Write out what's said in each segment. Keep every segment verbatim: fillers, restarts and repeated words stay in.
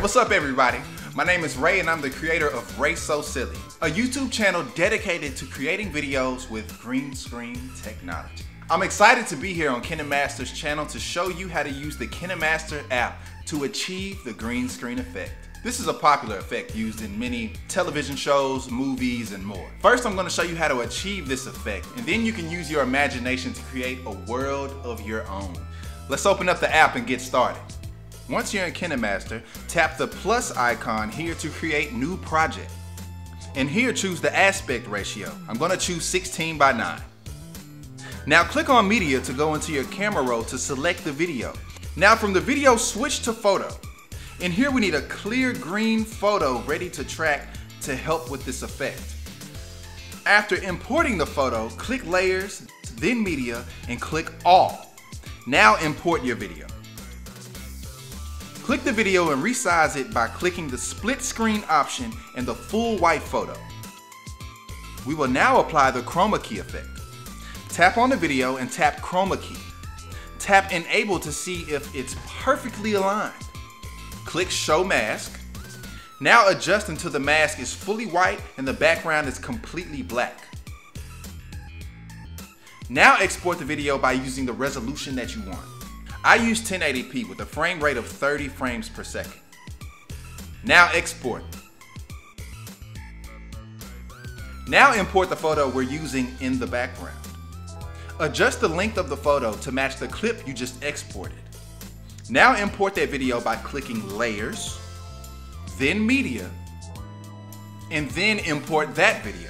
Alright, what's up everybody? My name is Ray and I'm the creator of Ray So Silly, a YouTube channel dedicated to creating videos with green screen technology. I'm excited to be here on KineMaster's channel to show you how to use the KineMaster app to achieve the green screen effect. This is a popular effect used in many television shows, movies, and more. First, I'm going to show you how to achieve this effect, and then you can use your imagination to create a world of your own. Let's open up the app and get started. Once you're in KineMaster, tap the plus icon here to create new project. And here choose the aspect ratio. I'm gonna choose sixteen by nine. Now click on media to go into your camera roll to select the video. Now from the video, switch to photo. And here we need a clear green photo ready to track to help with this effect. After importing the photo, click layers, then media, and click all. Now import your video. Click the video and resize it by clicking the split screen option and the full white photo. We will now apply the Chroma Key effect. Tap on the video and tap Chroma Key. Tap Enable to see if it's perfectly aligned. Click Show Mask. Now adjust until the mask is fully white and the background is completely black. Now export the video by using the resolution that you want. I use ten eighty p with a frame rate of thirty frames per second. Now export. Now import the photo we're using in the background. Adjust the length of the photo to match the clip you just exported. Now import that video by clicking Layers, then Media, and then import that video.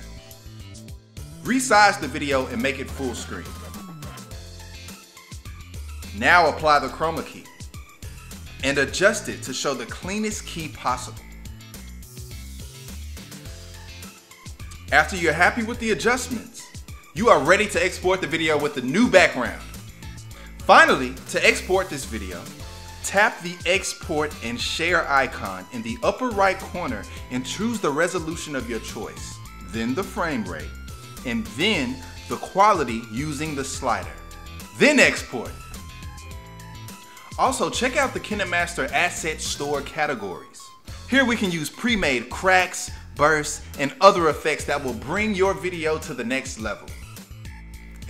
Resize the video and make it full screen. Now apply the Chroma Key and adjust it to show the cleanest key possible. After you're happy with the adjustments, you are ready to export the video with the new background. Finally, to export this video, tap the Export and Share icon in the upper right corner and choose the resolution of your choice, then the frame rate, and then the quality using the slider. Then export. Also, check out the KineMaster Asset Store categories. Here we can use pre-made cracks, bursts, and other effects that will bring your video to the next level.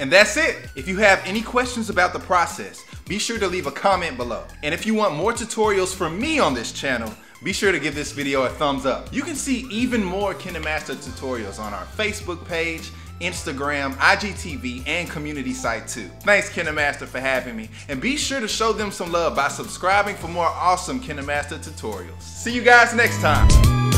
And that's it. If you have any questions about the process, be sure to leave a comment below. And if you want more tutorials from me on this channel, be sure to give this video a thumbs up. You can see even more KineMaster tutorials on our Facebook page, Instagram, I G T V, and community site too. Thanks KineMaster for having me, and be sure to show them some love by subscribing for more awesome KineMaster tutorials. See you guys next time.